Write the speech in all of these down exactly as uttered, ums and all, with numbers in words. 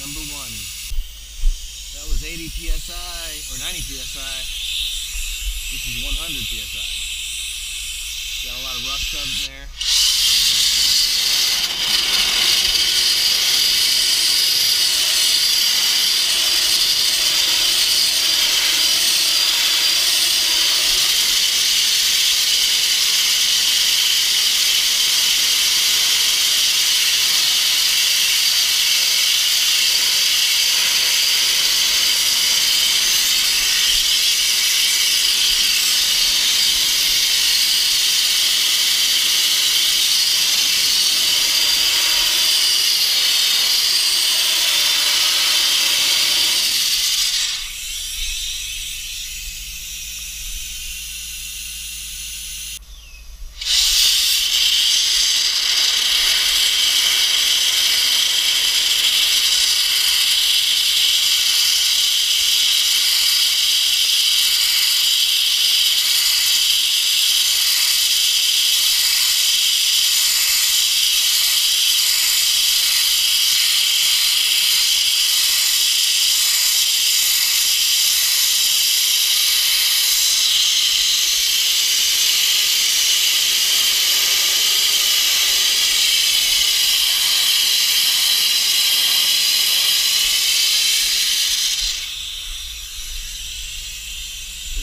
number one. That was eighty P S I or ninety P S I. This is one hundred P S I. Got a lot of rust tubs there.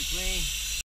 Clean.